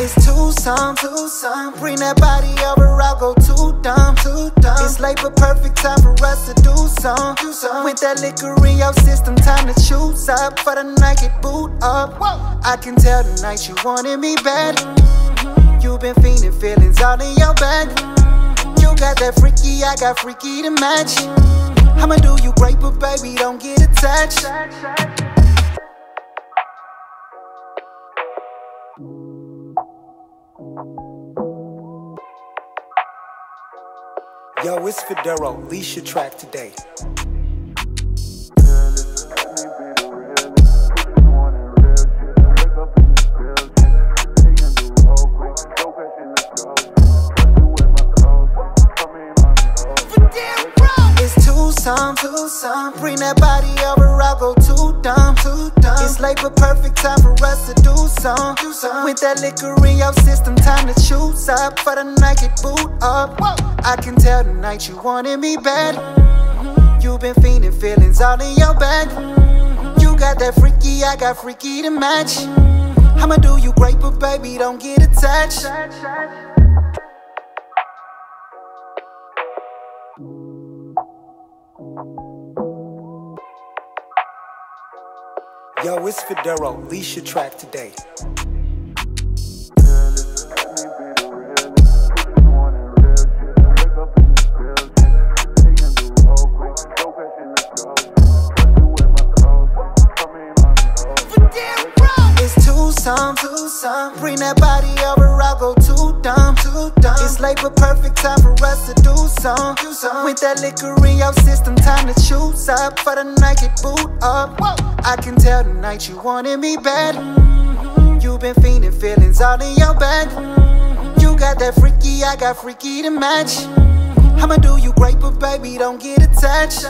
It's two-some. Bring that body over, I'll go too dumb. It's like a perfect time for us to do some. With that liquor in your system, time to choose up. For the night, get boot up. Whoa. I can tell tonight you wanted me bad. You've been fiending, feelings all in your bag. You got that freaky, I got freaky to match. I'ma do you great, but baby, don't get attached. Yo, it's Fedarro, leash your track today. Two-some, bring that body over, I'll go too dumb. It's like a perfect time for us to do some. With that liquor in your system, time to choose up. For the night, get boot up. Whoa. I can tell tonight you wanted me bad. You've been fiending, feelings all in your bag. You got that freaky, I got freaky to match. I'ma do you great, but baby, don't get attached. Yo, it's Fedarro, leash your track today. Two-some, bring that body over, I'll go too dumb. It's like a perfect time for us to do some. With that liquor in your system, time to choose up. For the night, get boot up. Whoa. I can tell tonight you wanted me bad. You've been fiending, feelings all in your bag. You got that freaky, I got freaky to match. I'ma do you great, but baby, don't get attached.